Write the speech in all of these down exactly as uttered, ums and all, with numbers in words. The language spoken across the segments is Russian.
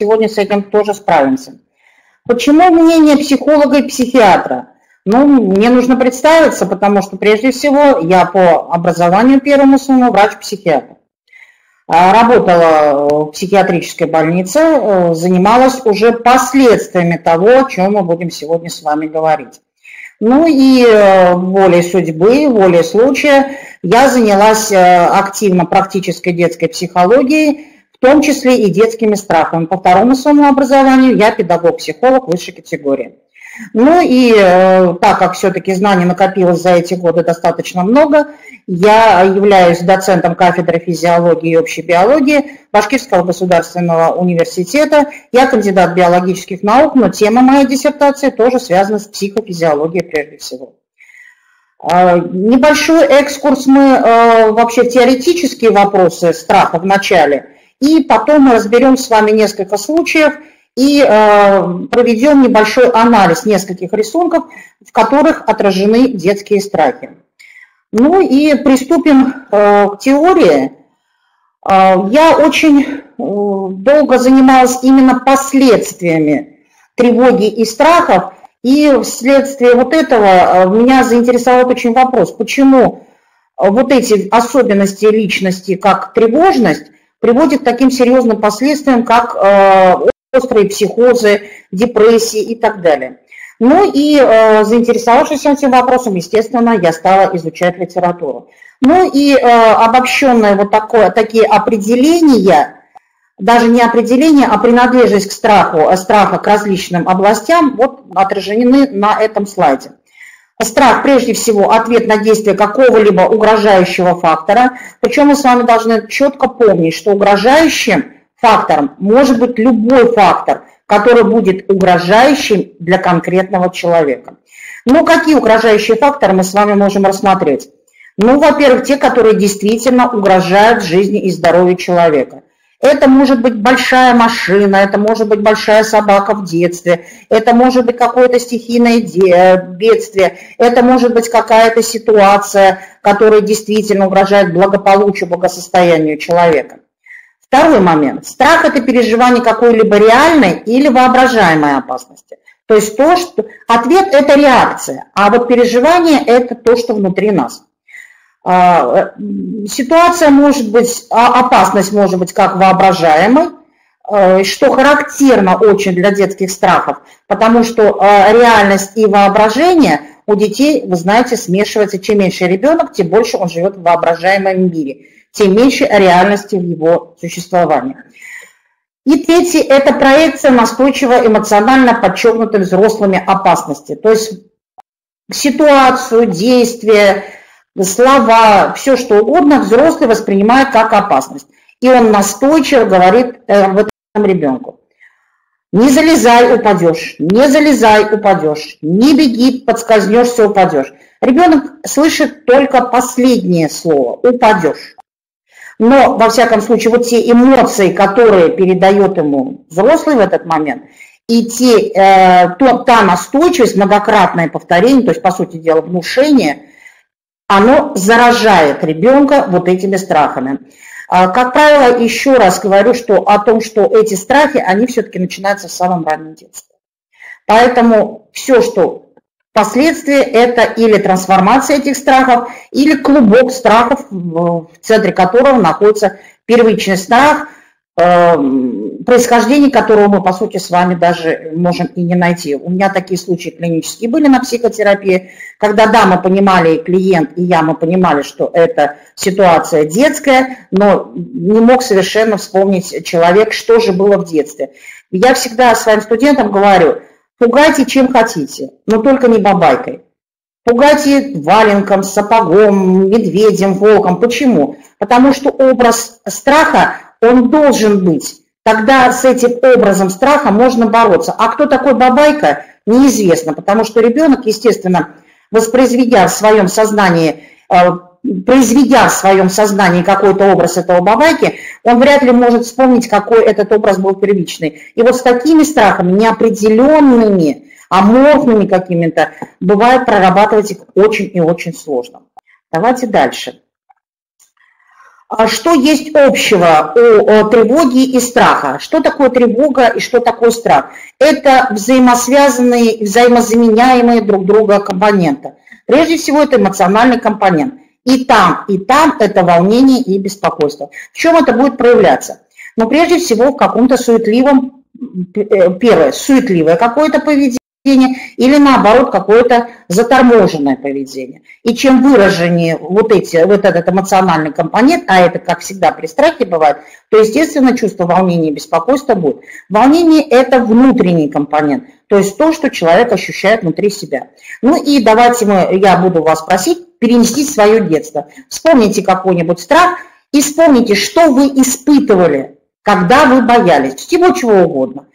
сегодня с этим тоже справимся. Почему мнение психолога и психиатра? Ну, мне нужно представиться, потому что прежде всего я по образованию первому своему врач-психиатр. Работала в психиатрической больнице, занималась уже последствиями того, о чем мы будем сегодня с вами говорить. Ну и волей судьбы, волей случая я занялась активно практической детской психологией, в том числе и детскими страхами. По второму своему образованию я педагог-психолог высшей категории. Ну и э, так как все-таки знаний накопилось за эти годы достаточно много, я являюсь доцентом кафедры физиологии и общей биологии Башкирского государственного университета. Я кандидат биологических наук, но тема моей диссертации тоже связана с психофизиологией прежде всего. Э, небольшой экскурс мы э, вообще в теоретические вопросы страха в начале, и потом мы разберем с вами несколько случаев, и э, проведем небольшой анализ нескольких рисунков, в которых отражены детские страхи. Ну и приступим э, к теории. Э, я очень э, долго занималась именно последствиями тревоги и страхов, и вследствие вот этого меня заинтересовал очень вопрос, почему вот эти особенности личности, как тревожность, приводят к таким серьезным последствиям, как э, острые психозы, депрессии и так далее. Ну и э, заинтересовавшись этим вопросом, естественно, я стала изучать литературу. Ну и э, обобщенные вот такое, такие определения, даже не определения, а принадлежность к страху, страха к различным областям, вот отражены на этом слайде. Страх, прежде всего, ответ на действие какого-либо угрожающего фактора, причем мы с вами должны четко помнить, что угрожающим фактором может быть любой фактор, который будет угрожающим для конкретного человека. Ну, какие угрожающие факторы мы с вами можем рассмотреть? Ну, во-первых, те, которые действительно угрожают жизни и здоровью человека. Это может быть большая машина, это может быть большая собака в детстве, это может быть какое-то стихийное бедствие, это может быть какая-то ситуация, которая действительно угрожает благополучию, благосостоянию человека. Второй момент. Страх – это переживание какой-либо реальной или воображаемой опасности. То есть то, что... ответ – это реакция, а вот переживание – это то, что внутри нас. Ситуация может быть, опасность может быть как воображаемой, что характерно очень для детских страхов, потому что реальность и воображение у детей, вы знаете, смешиваются. Чем меньше ребенок, тем больше он живет в воображаемом мире, тем меньше реальности в его существовании. И третье – это проекция настойчиво эмоционально подчеркнутой взрослыми опасности. То есть ситуацию, действия, слова, все что угодно взрослый воспринимает как опасность. И он настойчиво говорит об этом ребенку. Не залезай, упадешь, не залезай, упадешь, не беги, подскользнешься, упадешь. Ребенок слышит только последнее слово – упадешь. Но, во всяком случае, вот те эмоции, которые передает ему взрослый в этот момент, и те, э, то, та настойчивость, многократное повторение, то есть, по сути дела, внушение, оно заражает ребенка вот этими страхами. А, как правило, еще раз говорю, что о том, что эти страхи, они все-таки начинаются в самом раннем детстве. Поэтому все, что... Последствия – это или трансформация этих страхов, или клубок страхов, в центре которого находится первичный страх, происхождение которого мы, по сути, с вами даже можем и не найти. У меня такие случаи клинические были на психотерапии, когда, да, мы понимали, и клиент, и я, мы понимали, что это ситуация детская, но не мог совершенно вспомнить человек, что же было в детстве. Я всегда своим студентам говорю: пугайте чем хотите, но только не бабайкой. Пугайте валенком, сапогом, медведем, волком. Почему? Потому что образ страха, он должен быть. Тогда с этим образом страха можно бороться. А кто такой бабайка, неизвестно, потому что ребенок, естественно, воспроизведя в своем сознании, произведя в своем сознании какой-то образ этого бабайки, он вряд ли может вспомнить, какой этот образ был первичный. И вот с такими страхами, неопределенными, аморфными какими-то, бывает прорабатывать их очень и очень сложно. Давайте дальше. Что есть общего у тревоги и страха? Что такое тревога и что такое страх? Это взаимосвязанные, взаимозаменяемые друг друга компоненты. Прежде всего, это эмоциональный компонент. И там, и там это волнение и беспокойство. В чем это будет проявляться? Но прежде всего в каком-то суетливом, первое, суетливое какое-то поведение, или наоборот какое-то заторможенное поведение. И чем выраженнее вот, эти, вот этот эмоциональный компонент, а это, как всегда, при страхе бывает, то, естественно, чувство волнения и беспокойства будет. Волнение – это внутренний компонент, то есть то, что человек ощущает внутри себя. Ну и давайте мы, я буду вас просить перенести свое детство. Вспомните какой-нибудь страх и вспомните, что вы испытывали, когда вы боялись, всего чего угодно.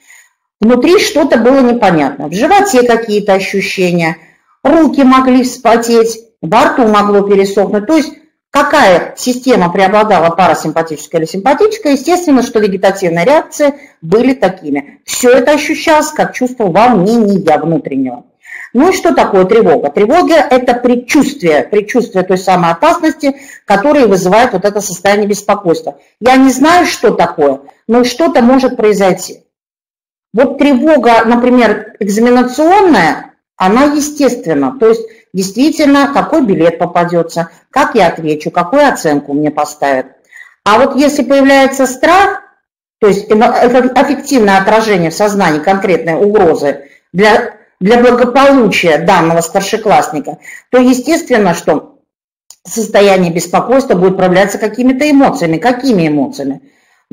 Внутри что-то было непонятно. В животе какие-то ощущения, руки могли вспотеть, во рту могло пересохнуть. То есть какая система преобладала, парасимпатическая или симпатическая, естественно, что вегетативные реакции были такими. Все это ощущалось как чувство волнения внутреннего. Ну и что такое тревога? Тревога – это предчувствие, предчувствие той самой опасности, которая вызывает вот это состояние беспокойства. Я не знаю, что такое, но что-то может произойти. Вот тревога, например, экзаменационная, она естественна. То есть действительно, какой билет попадется, как я отвечу, какую оценку мне поставят. А вот если появляется страх, то есть аффективное отражение в сознании конкретной угрозы для, для благополучия данного старшеклассника, то естественно, что состояние беспокойства будет проявляться какими-то эмоциями. Какими эмоциями?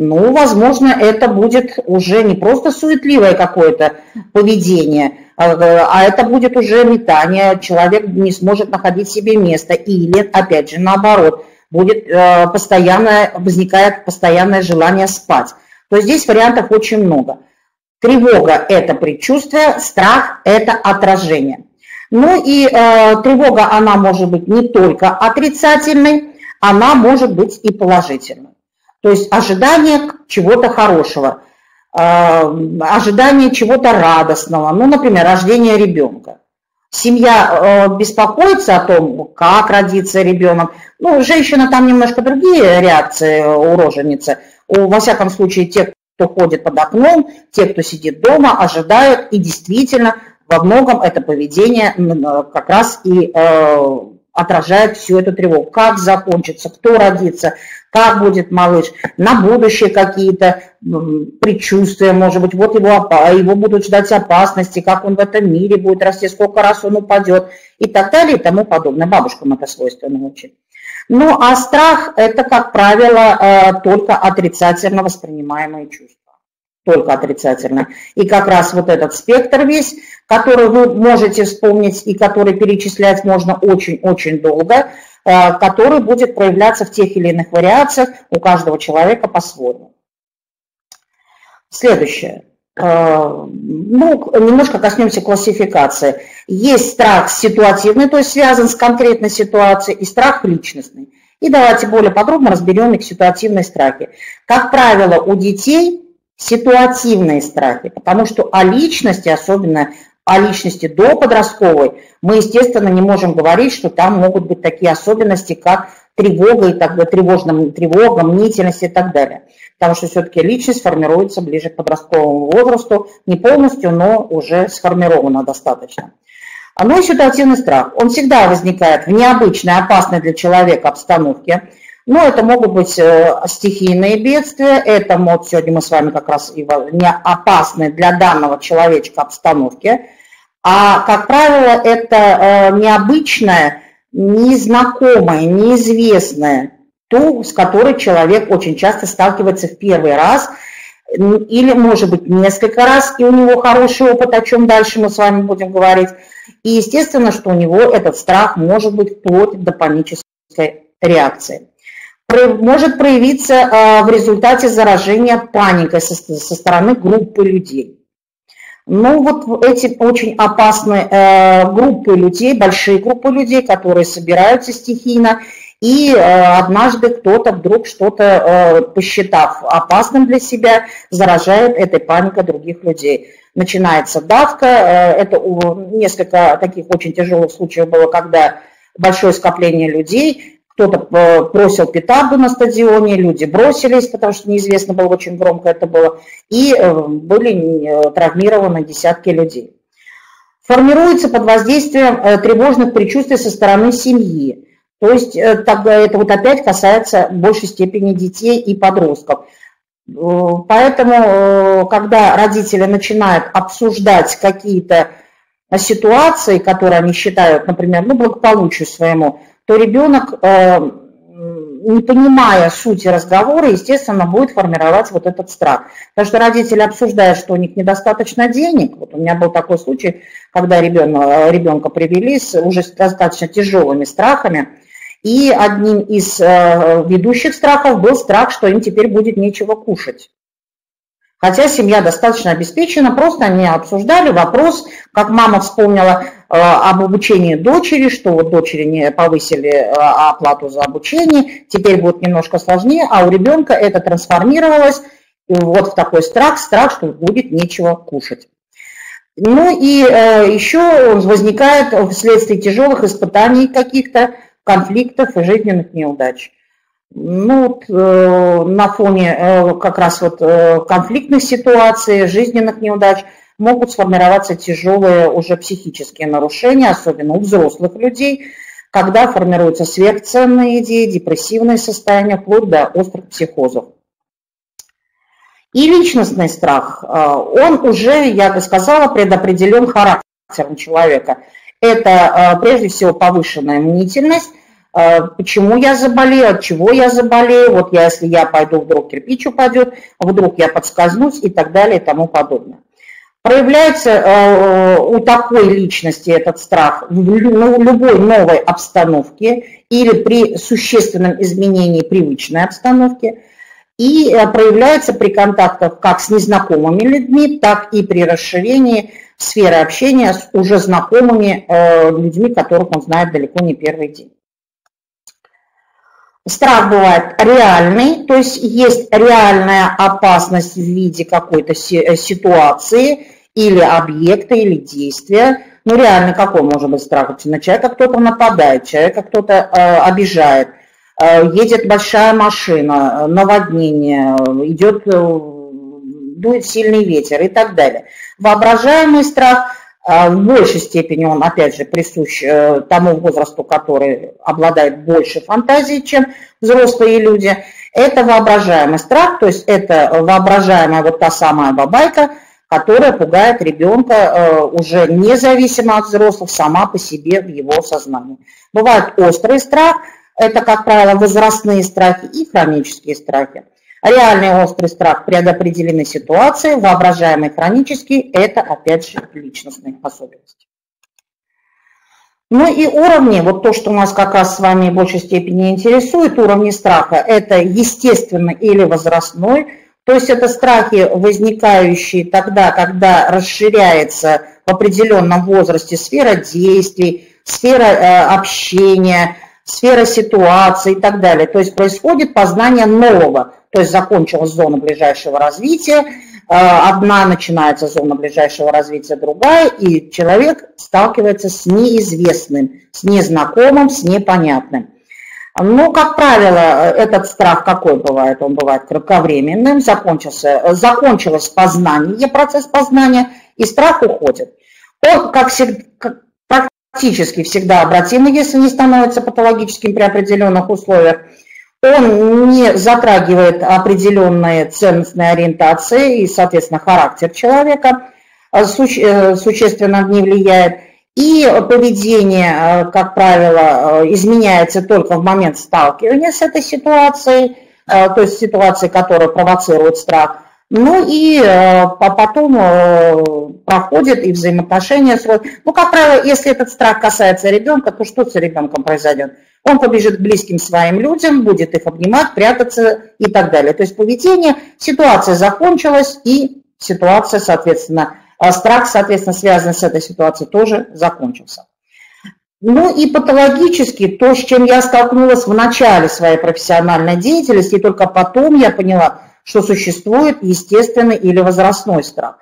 Ну, возможно, это будет уже не просто суетливое какое-то поведение, а это будет уже метание, человек не сможет находить себе место, или, опять же, наоборот, будет постоянное, возникает постоянное желание спать. То есть здесь вариантов очень много. Тревога – это предчувствие, страх – это отражение. Ну и э, тревога, она может быть не только отрицательной, она может быть и положительной. То есть ожидание чего-то хорошего, ожидание чего-то радостного, ну, например, рождение ребенка. Семья беспокоится о том, как родится ребенок. Ну, у женщины там немножко другие реакции у роженицы. У, во всяком случае, те, кто ходит под окном, те, кто сидит дома, ожидают, и действительно во многом это поведение как раз и отражает всю эту тревогу. Как закончится, кто родится, как будет малыш, на будущее какие-то предчувствия, может быть, вот его, его будут ждать опасности, как он в этом мире будет расти, сколько раз он упадет и так далее и тому подобное. Бабушкам это свойственно очень. Ну, а страх – это, как правило, только отрицательно воспринимаемое чувство. Только отрицательно. И как раз вот этот спектр весь, который вы можете вспомнить и который перечислять можно очень-очень долго, который будет проявляться в тех или иных вариациях у каждого человека по-своему. Следующее. Ну, немножко коснемся классификации. Есть страх ситуативный, то есть связан с конкретной ситуацией, и страх личностный. И давайте более подробно разберем их ситуативные страхи. Как правило, у детей ситуативные страхи, потому что о личности, особенно о личности до подростковой, мы, естественно, не можем говорить, что там могут быть такие особенности, как тревога, и так, тревожная, тревога, мнительность и так далее. Потому что все-таки личность формируется ближе к подростковому возрасту, не полностью, но уже сформирована достаточно. Но и ситуативный страх, он всегда возникает в необычной, опасной для человека обстановке. Но это могут быть стихийные бедствия, это вот сегодня мы с вами как раз и не опасны для данного человечка обстановки, а, как правило, это необычное, незнакомое, неизвестное, то, с которой человек очень часто сталкивается в первый раз, или, может быть, несколько раз, и у него хороший опыт, о чем дальше мы с вами будем говорить. И, естественно, что у него этот страх может быть вплоть до панической реакции. Может проявиться в результате заражения паникой со стороны группы людей. Ну вот эти очень опасные группы людей, большие группы людей, которые собираются стихийно, и однажды кто-то вдруг что-то, посчитав опасным для себя, заражает этой паникой других людей. Начинается давка, это несколько таких очень тяжелых случаев было, когда большое скопление людей, кто-то бросил петарду на стадионе, люди бросились, потому что неизвестно было, очень громко это было, и были травмированы десятки людей. Формируется под воздействием тревожных предчувствий со стороны семьи. То есть тогда это вот опять касается в большей степени детей и подростков. Поэтому, когда родители начинают обсуждать какие-то ситуации, которые они считают, например, ну, благополучию своему, то ребенок, не понимая сути разговора, естественно, будет формировать вот этот страх. Потому что родители обсуждают, что у них недостаточно денег. Вот у меня был такой случай, когда ребенка, ребенка привели с уже достаточно тяжелыми страхами. И одним из ведущих страхов был страх, что им теперь будет нечего кушать. Хотя семья достаточно обеспечена, просто они обсуждали вопрос, как мама вспомнила об обучении дочери, что вот дочери не повысили оплату за обучение, теперь будет немножко сложнее, а у ребенка это трансформировалось вот в такой страх, страх, что будет нечего кушать. Ну и еще возникает вследствие тяжелых испытаний каких-то, конфликтов и жизненных неудач. Ну, вот, э, на фоне э, как раз вот, э, конфликтных ситуаций, жизненных неудач могут сформироваться тяжелые уже психические нарушения, особенно у взрослых людей, когда формируются сверхценные идеи, депрессивные состояния, вплоть до острых психозов. И личностный страх, э, он уже, я бы сказала, предопределен характером человека. Это прежде всего повышенная мнительность, почему я заболею, от чего я заболею, вот я, если я пойду, вдруг кирпич упадет, вдруг я подскользнусь и так далее и тому подобное. Проявляется у такой личности этот страх в любой новой обстановке или при существенном изменении привычной обстановки и проявляется при контактах как с незнакомыми людьми, так и при расширении сферы общения с уже знакомыми э, людьми, которых он знает далеко не первый день. Страх бывает реальный, то есть есть реальная опасность в виде какой-то си ситуации или объекта, или действия. Ну реальный какой может быть страх? На человека кто-то нападает, человека кто-то э, обижает, э, едет большая машина, наводнение, идет... Э, дует сильный ветер и так далее. Воображаемый страх в большей степени, он опять же присущ тому возрасту, который обладает больше фантазией, чем взрослые люди. Это воображаемый страх, то есть это воображаемая вот та самая бабайка, которая пугает ребенка уже независимо от взрослых, сама по себе в его сознании. Бывает острый страх, это, как правило, возрастные страхи и хронические страхи. Реальный острый страх предопределены ситуации, воображаемый хронический – это, опять же, личностные особенности. Ну и уровни, вот то, что нас как раз с вами в большей степени интересует, уровни страха – это естественный или возрастной, то есть это страхи, возникающие тогда, когда расширяется в определенном возрасте сфера действий, сфера э, общения, сфера ситуации и так далее. То есть происходит познание нового. То есть закончилась зона ближайшего развития, одна начинается зона ближайшего развития, другая, и человек сталкивается с неизвестным, с незнакомым, с непонятным. Но, как правило, этот страх какой бывает? Он бывает кратковременным, закончился, закончилось познание, процесс познания, и страх уходит. Он, как всегда, практически всегда обратимый, если не становится патологическим при определенных условиях. Он не затрагивает определенные ценностные ориентации и, соответственно, характер человека суще, существенно не влияет. И поведение, как правило, изменяется только в момент сталкивания с этой ситуацией, то есть ситуации, которая провоцирует страх. Ну и потом проходит и взаимоотношения с родственниками. Ну, как правило, если этот страх касается ребенка, то что с ребенком произойдет? Он побежит к близким своим людям, будет их обнимать, прятаться и так далее. То есть поведение, ситуация закончилась, и ситуация, соответственно, страх, соответственно, связанный с этой ситуацией, тоже закончился. Ну и патологически, то, с чем я столкнулась в начале своей профессиональной деятельности, и только потом я поняла, что существует естественный или возрастной страх.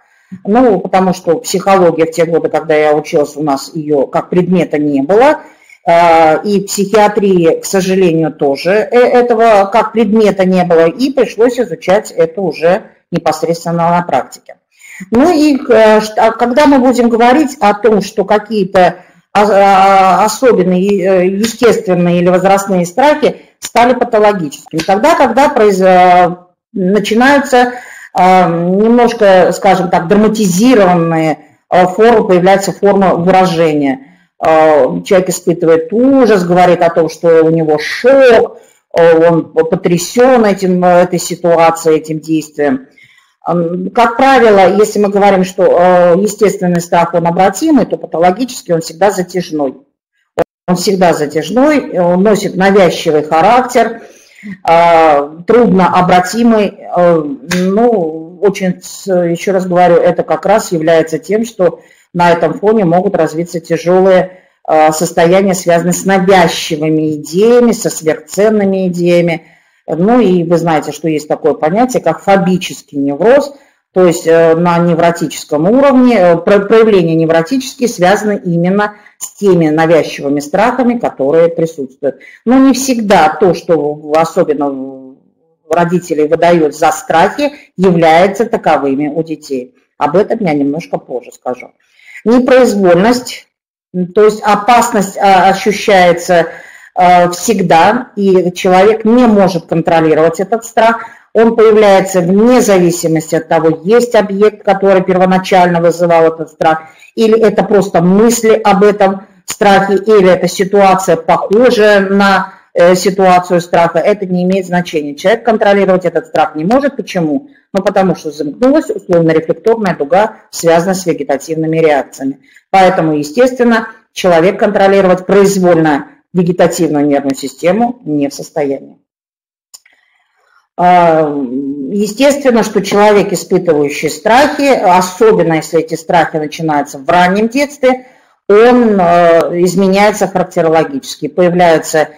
Ну, потому что психология в те годы, когда я училась, у нас ее как предмета не было. и психиатрии, к сожалению, тоже этого как предмета не было, и пришлось изучать это уже непосредственно на практике. Ну и когда мы будем говорить о том, что какие-то особенные естественные или возрастные страхи стали патологическими, тогда, когда произ... начинаются немножко, скажем так, драматизированные формы, появляется форма выражения. Человек испытывает ужас, говорит о том, что у него шок, он потрясен этим, этой ситуацией, этим действием. Как правило, если мы говорим, что естественный страх, он обратимый, то патологический он всегда затяжной. Он всегда затяжной, он носит навязчивый характер, трудно обратимый. Ну, очень, еще раз говорю, это как раз является тем, что на этом фоне могут развиться тяжелые состояния, связанные с навязчивыми идеями, со сверхценными идеями. Ну и вы знаете, что есть такое понятие, как фобический невроз, то есть на невротическом уровне проявления невротические связаны именно с теми навязчивыми страхами, которые присутствуют. Но не всегда то, что особенно родители выдают за страхи, является таковыми у детей. Об этом я немножко позже скажу. Непроизвольность, то есть опасность ощущается всегда, и человек не может контролировать этот страх. Он появляется вне зависимости от того, есть объект, который первоначально вызывал этот страх, или это просто мысли об этом страхе, или это ситуация, похожая на ситуацию страха. Это не имеет значения. Человек контролировать этот страх не может. Почему? Ну, потому что замкнулась условно-рефлекторная дуга, связанная с вегетативными реакциями. Поэтому, естественно, человек контролировать произвольно вегетативную нервную систему не в состоянии. Естественно, что человек, испытывающий страхи, особенно если эти страхи начинаются в раннем детстве, он изменяется характерологически. Появляются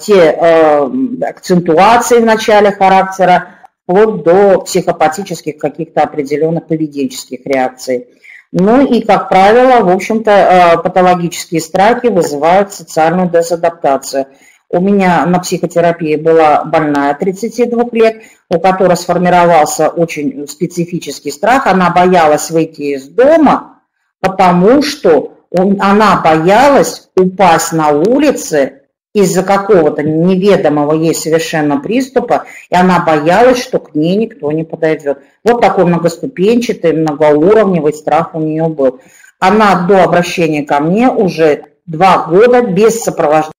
те акцентуации в начале характера, вплоть до психопатических каких-то определенных поведенческих реакций. Ну и, как правило, в общем-то, патологические страхи вызывают социальную дезадаптацию. У меня на психотерапии была больная тридцати двух лет, у которой сформировался очень специфический страх. Она боялась выйти из дома, потому что он, она боялась упасть на улице из-за какого-то неведомого ей совершенно приступа, и она боялась, что к ней никто не подойдет. Вот такой многоступенчатый, многоуровневый страх у нее был. Она до обращения ко мне уже два года без сопровождающих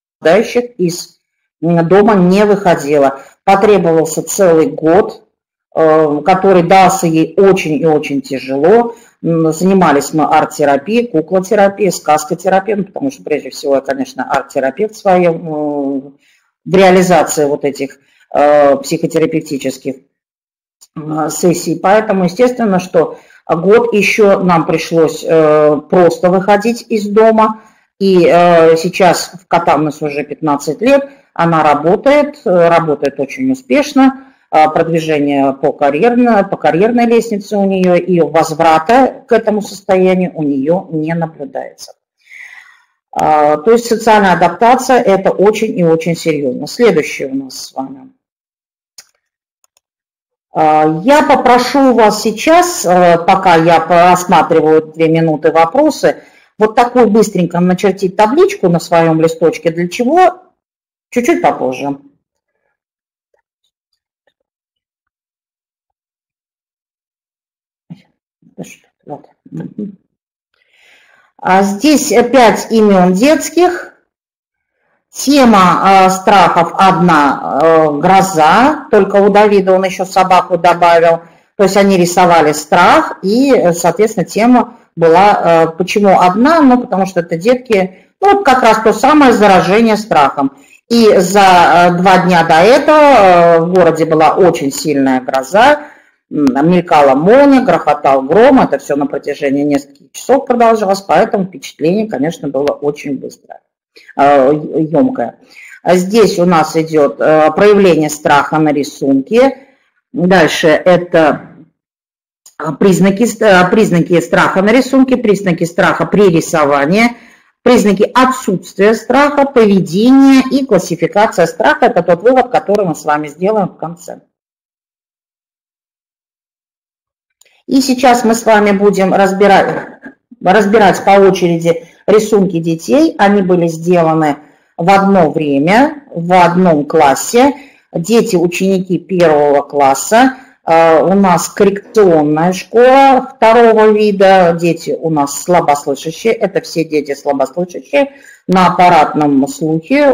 из дома не выходила. Потребовался целый год, который дался ей очень и очень тяжело. Занимались мы арт-терапией, куклотерапией, сказкотерапией, потому что, прежде всего, я, конечно, арт-терапевт в своем, в реализации вот этих психотерапевтических сессий. Поэтому, естественно, что год еще нам пришлось просто выходить из дома. И сейчас в Катамнес уже пятнадцать лет, она работает, работает очень успешно. Продвижение по карьерной, по карьерной лестнице у нее и возврата к этому состоянию у нее не наблюдается. То есть социальная адаптация – это очень и очень серьезно. Следующее у нас с вами. Я попрошу вас сейчас, пока я рассматриваю две минуты вопросы, вот такую быстренько начертить табличку на своем листочке, для чего чуть-чуть попозже. Здесь пять имен детских. Тема страхов одна, гроза, только у Давида он еще собаку добавил. То есть они рисовали страх, и, соответственно, тема была почему одна, ну потому что это детки, ну как раз то самое заражение страхом. И за два дня до этого в городе была очень сильная гроза. Мелькала молния, грохотал гром, это все на протяжении нескольких часов продолжалось, поэтому впечатление, конечно, было очень быстрое, емкое. Здесь у нас идет проявление страха на рисунке, дальше это признаки, признаки страха на рисунке, признаки страха при рисовании, признаки отсутствия страха, поведение и классификация страха. Это тот вывод, который мы с вами сделаем в конце. И сейчас мы с вами будем разбирать, разбирать по очереди рисунки детей. Они были сделаны в одно время, в одном классе. Дети, ученики первого класса. У нас коррекционная школа второго вида, дети у нас слабослышащие, это все дети слабослышащие, на аппаратном слухе,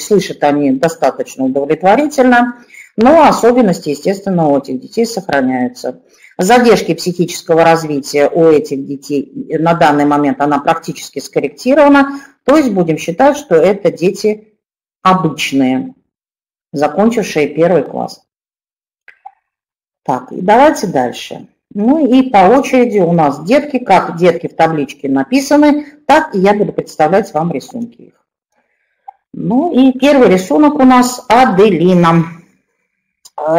слышат они достаточно удовлетворительно, но особенности, естественно, у этих детей сохраняются. Задержки психического развития у этих детей на данный момент она практически скорректирована, то есть будем считать, что это дети обычные, закончившие первый класс. Так, и давайте дальше. Ну и по очереди у нас детки, как детки в табличке написаны, так и я буду представлять вам рисунки их. Ну и первый рисунок у нас Аделина.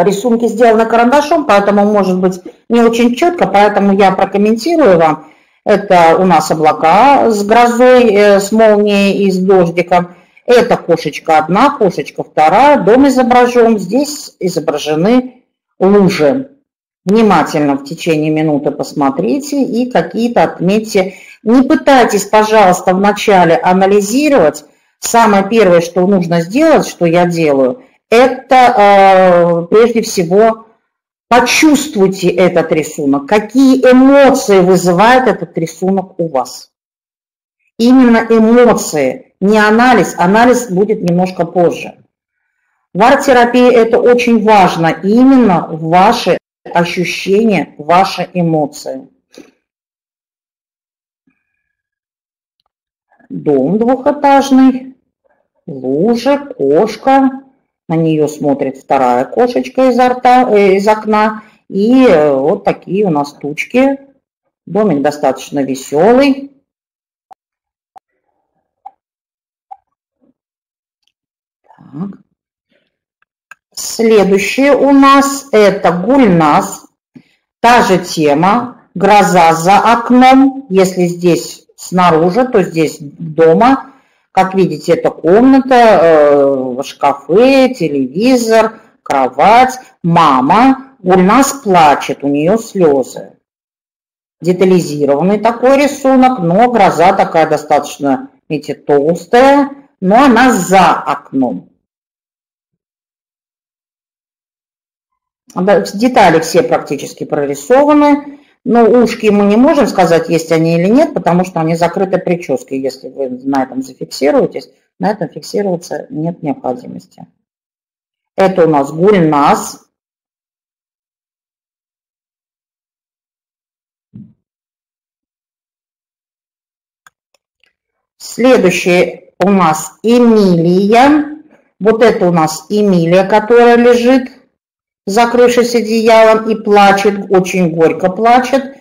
Рисунки сделаны карандашом, поэтому может быть не очень четко, поэтому я прокомментирую вам. Это у нас облака с грозой, с молнией и с дождиком. Это кошечка одна, кошечка вторая, дом изображен, здесь изображены лужи. Внимательно в течение минуты посмотрите и какие-то отметьте. Не пытайтесь, пожалуйста, вначале анализировать. Самое первое, что нужно сделать, что я делаю, это э, прежде всего почувствуйте этот рисунок. Какие эмоции вызывает этот рисунок у вас? Именно эмоции, не анализ. Анализ будет немножко позже. В арт-терапии это очень важно, именно ваши ощущения, ваши эмоции. Дом двухэтажный, лужа, кошка, на нее смотрит вторая кошечка изо рта, э, из окна. И вот такие у нас тучки. Домик достаточно веселый. Так. Следующее у нас это Гульнас, та же тема, гроза за окном, если здесь снаружи, то здесь дома, как видите, это комната, шкафы, телевизор, кровать, мама, Гульнас плачет, у нее слезы. Детализированный такой рисунок, но гроза такая достаточно, видите, толстая, но она за окном. Детали все практически прорисованы, но ушки мы не можем сказать, есть они или нет, потому что они закрыты прической. Если вы на этом зафиксируетесь, на этом фиксироваться нет необходимости. Это у нас Гульнас. Следующее у нас Эмилия. Вот это у нас Эмилия, которая лежит, закрывшись одеялом, и плачет, очень горько плачет.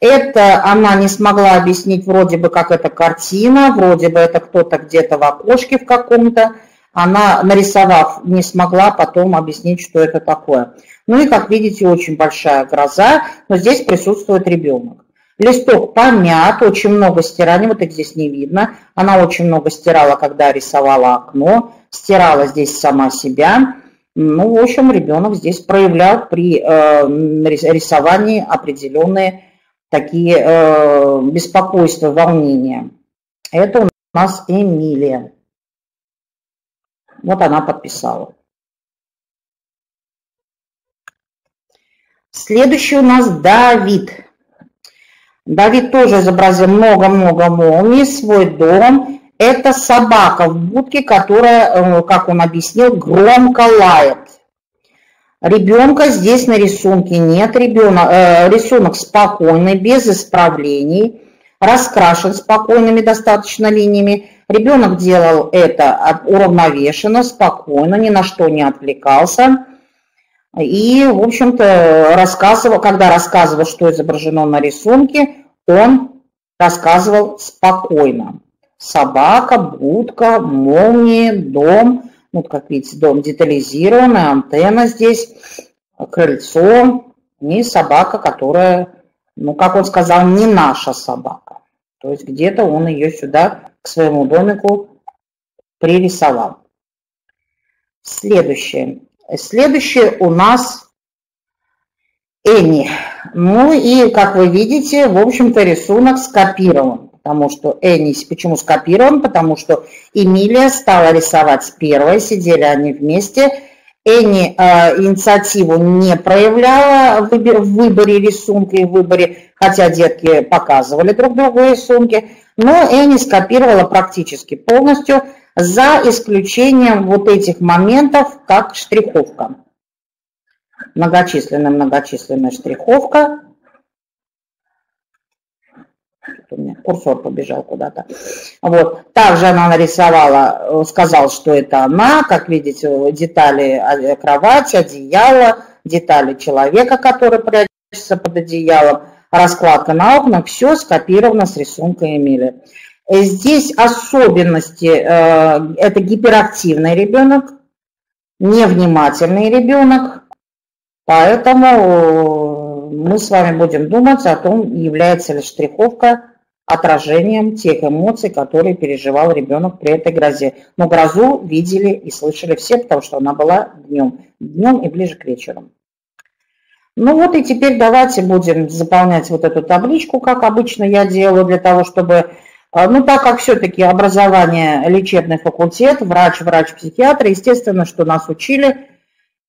Это она не смогла объяснить, вроде бы как это картина, вроде бы это кто-то где-то в окошке в каком-то. Она, нарисовав, не смогла потом объяснить, что это такое. Ну и, как видите, очень большая гроза, но здесь присутствует ребенок. Листок помят, очень много стираний, вот их здесь не видно. Она очень много стирала, когда рисовала окно, стирала здесь сама себя. Ну, в общем, ребенок здесь проявлял при э, рисовании определенные такие э, беспокойства, волнения. Это у нас Эмилия. Вот она подписала. Следующий у нас Давид. Давид тоже изобразил много-много молний, свой дом. Это собака в будке, которая, как он объяснил, громко лает. Ребенка здесь на рисунке нет. Ребенок, э, рисунок спокойный, без исправлений, раскрашен спокойными достаточно линиями. Ребенок делал это уравновешенно, спокойно, ни на что не отвлекался. И, в общем-то, рассказывал, когда рассказывал, что изображено на рисунке, он рассказывал спокойно. Собака, будка, молнии, дом. Вот как видите, дом детализированный, антенна здесь, крыльцо и собака, которая, ну как он сказал, не наша собака. То есть где-то он ее сюда к своему домику пририсовал. Следующее. Следующее у нас Энни. Ну и, как вы видите, в общем-то, рисунок скопирован. Потому что Энни, почему скопирован? Потому что Эмилия стала рисовать первой, сидели они вместе. Энни э, инициативу не проявляла в выборе, в выборе рисунка и в выборе, хотя детки показывали друг другу рисунки, но Энни скопировала практически полностью, за исключением вот этих моментов, как штриховка. Многочисленная-многочисленная штриховка. У меня курсор побежал куда-то. Вот. Также она нарисовала, сказала, что это она. Как видите, детали кровати, одеяла, детали человека, который прячется под одеялом, раскладка на окнах, все скопировано с рисунка Эмили. Здесь особенности, это гиперактивный ребенок, невнимательный ребенок, поэтому мы с вами будем думать о том, является ли штриховка отражением тех эмоций, которые переживал ребенок при этой грозе. Но грозу видели и слышали все, потому что она была днем, днем и ближе к вечеру. Ну вот и теперь давайте будем заполнять вот эту табличку, как обычно я делаю, для того, чтобы... Ну так как все-таки образование лечебный факультет, врач, врач-психиатр, естественно, что нас учили...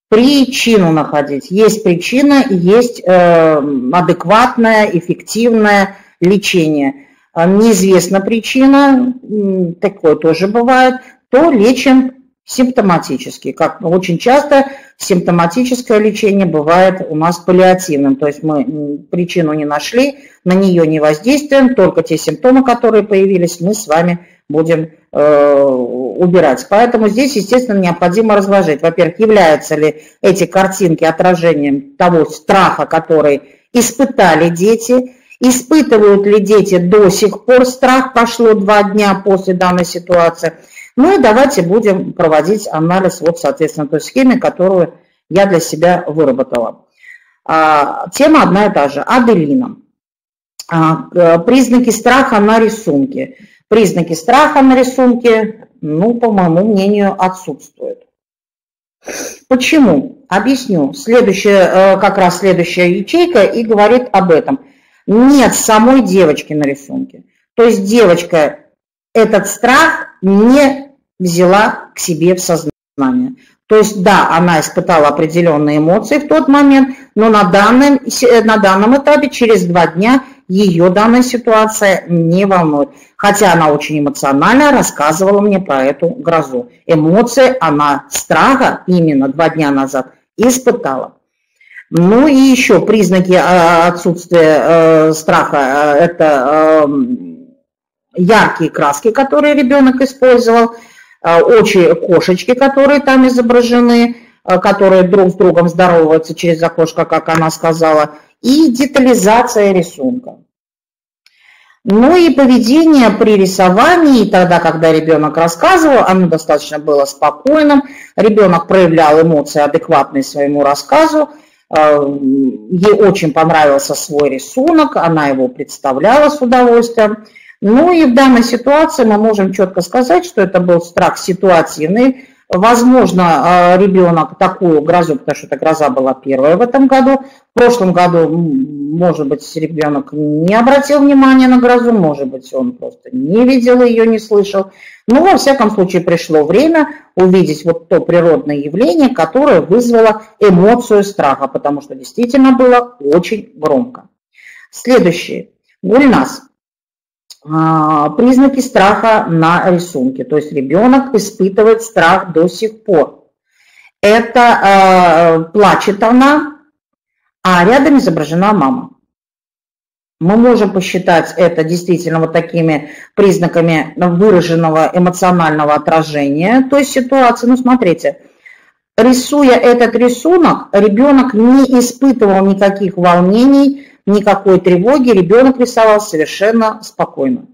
Причину находить. Есть причина и есть э, адекватное, эффективное лечение. Неизвестна причина, такое тоже бывает, то лечим симптоматически. Как очень часто симптоматическое лечение бывает у нас паллиативным. То есть мы причину не нашли, на нее не воздействуем, только те симптомы, которые появились, мы с вами будем э, убирать. Поэтому здесь, естественно, необходимо разложить. Во-первых, являются ли эти картинки отражением того страха, который испытали дети, испытывают ли дети до сих пор страх, прошло два дня после данной ситуации. Ну и давайте будем проводить анализ, вот, соответственно, той схеме, которую я для себя выработала. А, тема одна и та же. Аделина. А, признаки страха на рисунке. Признаки страха на рисунке, ну, по моему мнению, отсутствуют. Почему? Объясню. Следующая, как раз следующая ячейка и говорит об этом. Нет самой девочки на рисунке. То есть девочка этот страх не взяла к себе в сознание. То есть, да, она испытала определенные эмоции в тот момент, но на данном, на данном этапе, через два дня, ее данная ситуация не волнует. Хотя она очень эмоционально рассказывала мне про эту грозу. Эмоции она страха именно два дня назад испытала. Ну и еще признаки отсутствия страха – это яркие краски, которые ребенок использовал, очи кошечки, которые там изображены, которые друг с другом здороваются через окошко, как она сказала, и детализация рисунка. Ну и поведение при рисовании, тогда, когда ребенок рассказывал, оно достаточно было спокойным, ребенок проявлял эмоции, адекватные своему рассказу, ей очень понравился свой рисунок, она его представляла с удовольствием. Ну и в данной ситуации мы можем четко сказать, что это был страх ситуативный. Возможно, ребенок такую грозу, потому что эта гроза была первая в этом году. В прошлом году, может быть, ребенок не обратил внимания на грозу, может быть, он просто не видел ее, не слышал. Но, во всяком случае, пришло время увидеть вот то природное явление, которое вызвало эмоцию страха, потому что действительно было очень громко. Следующее. Гульнас. Признаки страха на рисунке. То есть ребенок испытывает страх до сих пор. Это э, плачет она, а рядом изображена мама. Мы можем посчитать это действительно вот такими признаками выраженного эмоционального отражения той ситуации. Ну, смотрите, рисуя этот рисунок, ребенок не испытывал никаких волнений, никакой тревоги, ребенок рисовал совершенно спокойно.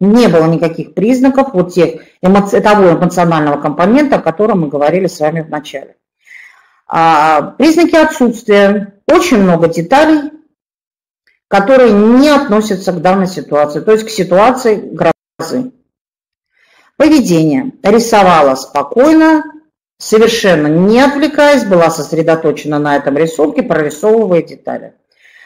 Не было никаких признаков вот тех эмоци... того эмоционального компонента, о котором мы говорили с вами в начале. А, признаки отсутствия. Очень много деталей, которые не относятся к данной ситуации, то есть к ситуации грозы. Поведение. Рисовала спокойно, совершенно не отвлекаясь, была сосредоточена на этом рисунке, прорисовывая детали.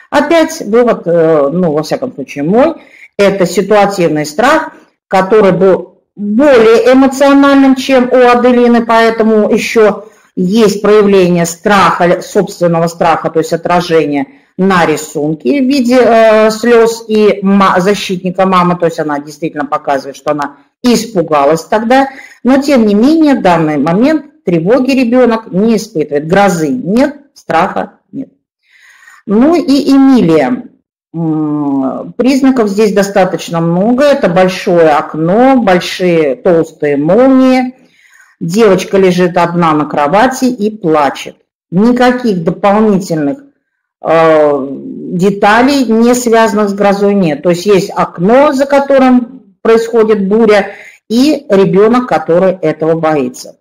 Опять вывод, ну, во всяком случае, мой, это ситуативный страх, который был более эмоциональным, чем у Аделины, поэтому еще есть проявление страха, собственного страха, то есть отражение на рисунке в виде э, слез и ма защитника мамы, то есть она действительно показывает, что она испугалась тогда, но тем не менее в данный момент тревоги ребенок не испытывает, грозы нет, страха нет. Ну и Эмилия. Признаков здесь достаточно много. Это большое окно, большие толстые молнии. Девочка лежит одна на кровати и плачет. Никаких дополнительных э, деталей, не связанных с грозой, нет. То есть есть окно, за которым происходит буря, и ребенок, который этого боится.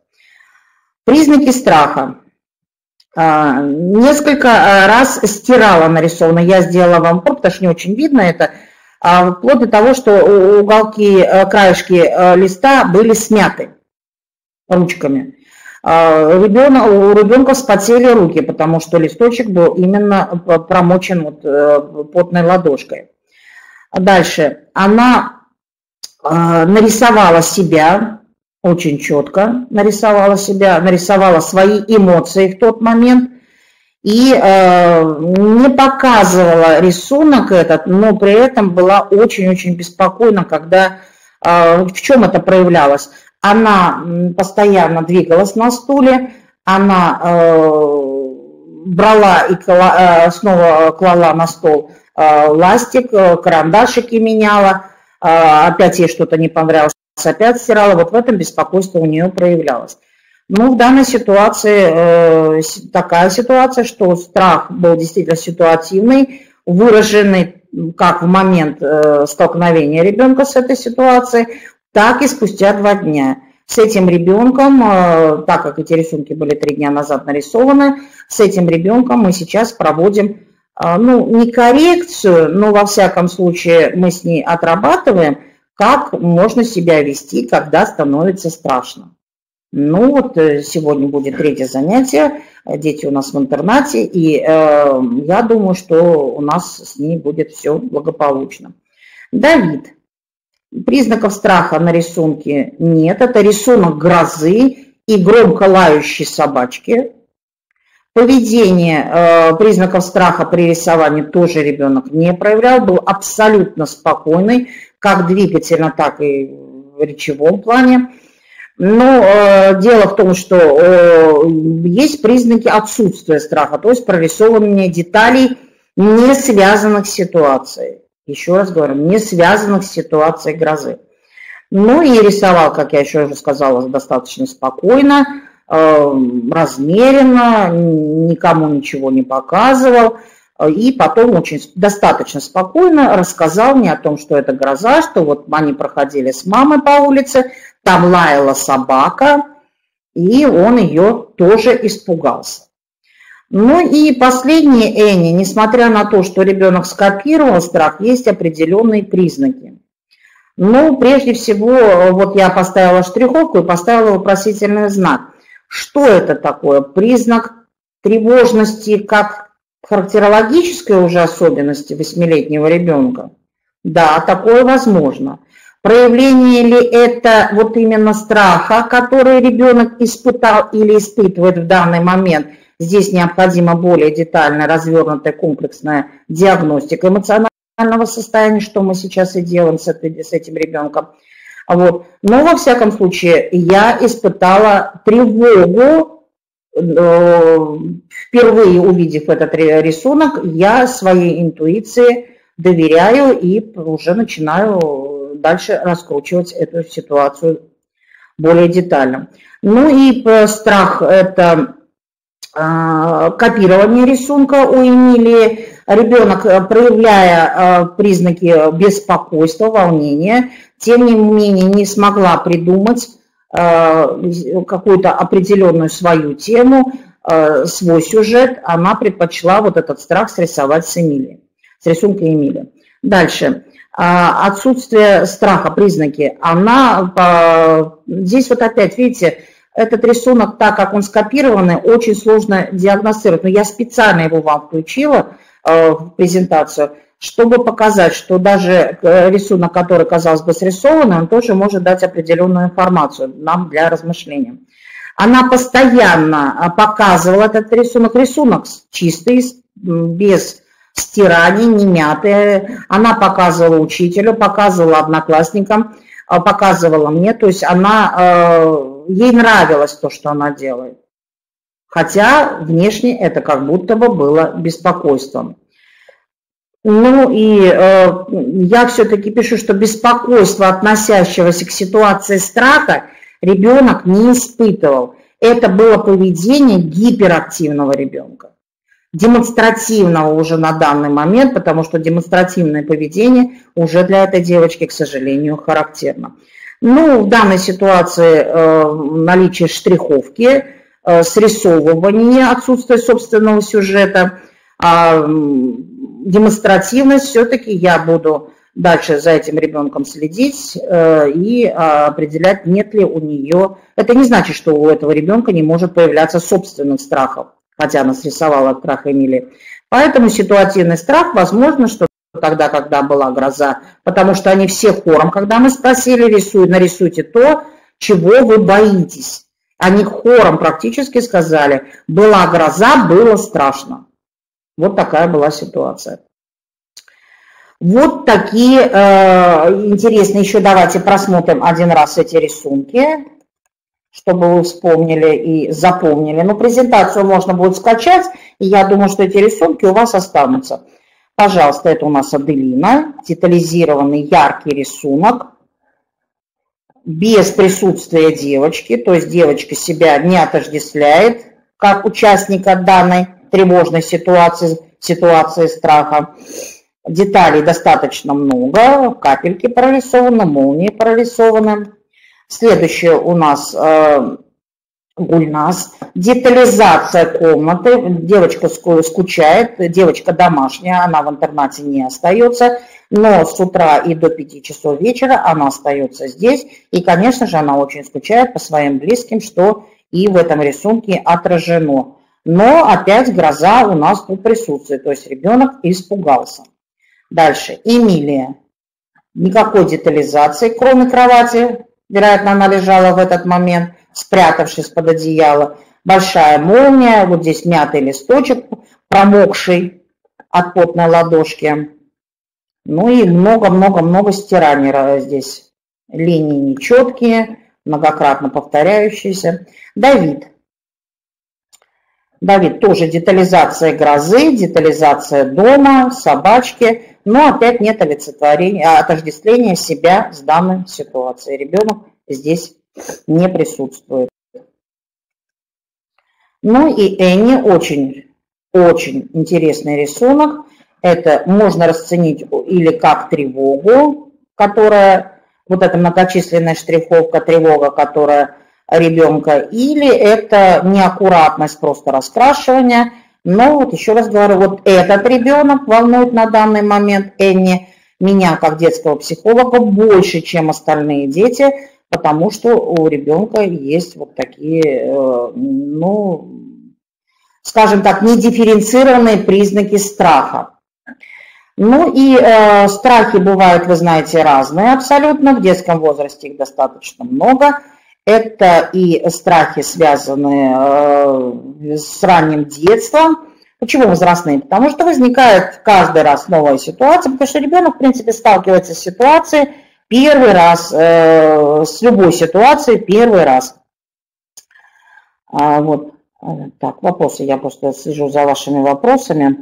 Признаки страха. Несколько раз стирала нарисовано, я сделала вам пор, потому что не очень видно это, вплоть до того, что уголки, краешки листа были смяты ручками. Ребенок, у ребенка вспотели руки, потому что листочек был именно промочен вот потной ладошкой. Дальше, она нарисовала себя. Очень четко нарисовала себя, нарисовала свои эмоции в тот момент и э, не показывала рисунок этот, но при этом была очень-очень беспокойна, когда э, в чем это проявлялось. Она постоянно двигалась на стуле, она э, брала и клала, э, снова клала на стол э, ластик, э, карандашики меняла, э, опять ей что-то не понравилось. Опять стирала, вот в этом беспокойство у нее проявлялось. Ну, в данной ситуации э, такая ситуация, что страх был действительно ситуативный, выраженный как в момент э, столкновения ребенка с этой ситуацией, так и спустя два дня. С этим ребенком, э, так как эти рисунки были три дня назад нарисованы, с этим ребенком мы сейчас проводим, э, ну, не коррекцию, но во всяком случае мы с ней отрабатываем, как можно себя вести, когда становится страшно. Ну вот сегодня будет третье занятие, дети у нас в интернате, и э, я думаю, что у нас с ней будет все благополучно. Давид. Признаков страха на рисунке нет. Это рисунок грозы и громко лающей собачки. Поведение, э, признаков страха при рисовании тоже ребенок не проявлял, был абсолютно спокойный, как двигательно, так и в речевом плане. Но э, дело в том, что э, есть признаки отсутствия страха, то есть прорисовывание деталей, не связанных с ситуацией. Еще раз говорю, не связанных с ситуацией грозы. Ну и рисовал, как я еще уже сказала, достаточно спокойно, э, размеренно, никому ничего не показывал. И потом очень достаточно спокойно рассказал мне о том, что это гроза, что вот они проходили с мамой по улице, там лаяла собака, и он ее тоже испугался. Ну и последнее, Энни, несмотря на то, что ребенок скопировал страх, есть определенные признаки. Ну, прежде всего, вот я поставила штриховку и поставила вопросительный знак. Что это такое? Признак тревожности, как характерологической уже особенности восьмилетнего ребенка? Да, такое возможно. Проявление ли это вот именно страха, который ребенок испытал или испытывает в данный момент? Здесь необходима более детально развернутая комплексная диагностика эмоционального состояния, что мы сейчас и делаем с этим ребенком. Вот. Но во всяком случае я испытала тревогу. Впервые увидев этот рисунок, я своей интуиции доверяю и уже начинаю дальше раскручивать эту ситуацию более детально. Ну и страх – это копирование рисунка у Эмилии. Ребенок, проявляя признаки беспокойства, волнения, тем не менее не смогла придумать какую-то определенную свою тему, свой сюжет, она предпочла вот этот страх срисовать с Эмилией, с рисункой Эмилии. Дальше. отсутствие страха, признаки. Она здесь вот опять, видите, этот рисунок, так как он скопированный, очень сложно диагностировать. Но я специально его вам включила в презентацию, чтобы показать, что даже рисунок, который, казалось бы, срисованный, он тоже может дать определенную информацию нам для размышления. Она постоянно показывала этот рисунок. Рисунок чистый, без стираний, не мятый. Она показывала учителю, показывала одноклассникам, показывала мне. То есть она, ей нравилось то, что она делает. Хотя внешне это как будто бы было беспокойством. Ну и э, я все-таки пишу, что беспокойство, относящегося к ситуации страха, ребенок не испытывал. Это было поведение гиперактивного ребенка, демонстративного уже на данный момент, потому что демонстративное поведение уже для этой девочки, к сожалению, характерно. Ну, в данной ситуации э, наличие штриховки, э, срисовывание, отсутствие собственного сюжета, э, демонстративность, все-таки я буду дальше за этим ребенком следить и определять, нет ли у нее... Это не значит, что у этого ребенка не может появляться собственных страхов, хотя она срисовала страх Эмилии. Поэтому ситуативный страх, возможно, что тогда, когда была гроза, потому что они все хором, когда мы спросили, рисуй, нарисуйте то, чего вы боитесь. Они хором практически сказали, была гроза, было страшно. Вот такая была ситуация. Вот такие э, интересные. Еще давайте просмотрим один раз эти рисунки, чтобы вы вспомнили и запомнили. Но презентацию можно будет скачать, и я думаю, что эти рисунки у вас останутся. Пожалуйста, это у нас Аделина. Детализированный яркий рисунок. Без присутствия девочки. То есть девочка себя не отождествляет как участника данной тревожной ситуации, ситуации страха. Деталей достаточно много, капельки прорисованы, молнии прорисованы. Следующее у нас э, Гульнас. Детализация комнаты. Девочка скучает, девочка домашняя, она в интернате не остается, но с утра и до пяти часов вечера она остается здесь. И, конечно же, она очень скучает по своим близким, что и в этом рисунке отражено. Но опять гроза у нас тут присутствует, то есть ребенок испугался. Дальше. Эмилия. Никакой детализации, кроме кровати. Вероятно, она лежала в этот момент, спрятавшись под одеяло. Большая молния. Вот здесь мятый листочек, промокший от потной ладошки. Ну и много-много-много стираний здесь. Линии нечеткие, многократно повторяющиеся. Давид. Давид, тоже детализация грозы, детализация дома, собачки, но опять нет олицетворения, отождествления себя с данной ситуацией. Ребенок здесь не присутствует. Ну и Энни, очень, очень интересный рисунок. Это можно расценить или как тревогу, которая, вот эта многочисленная штриховка, тревога, которая... ребенка, или это неаккуратность, просто раскрашивание. Но вот еще раз говорю, вот этот ребенок волнует на данный момент Энни, меня как детского психолога, больше, чем остальные дети, потому что у ребенка есть вот такие, ну, скажем так, недифференцированные признаки страха. Ну и э, страхи бывают, вы знаете, разные абсолютно, в детском возрасте их достаточно много. Это и страхи, связанные с ранним детством. Почему возрастные? Потому что возникает каждый раз новая ситуация, потому что ребенок, в принципе, сталкивается с ситуацией первый раз, с любой ситуацией первый раз. Вот. Так, вопросы, я просто слежу за вашими вопросами.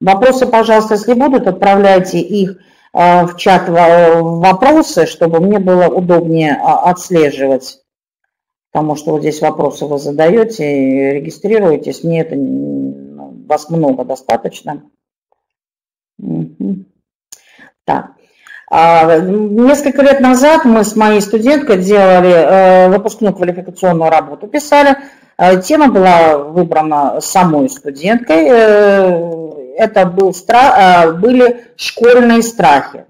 Вопросы, пожалуйста, если будут, отправляйте их в чат вопросы, чтобы мне было удобнее отслеживать, потому что вот здесь вопросы вы задаете, регистрируетесь, мне это, вас много достаточно. Угу. Так. Несколько лет назад мы с моей студенткой делали выпускную квалификационную работу, писали, тема была выбрана самой студенткой. это был страх, были школьные страхи.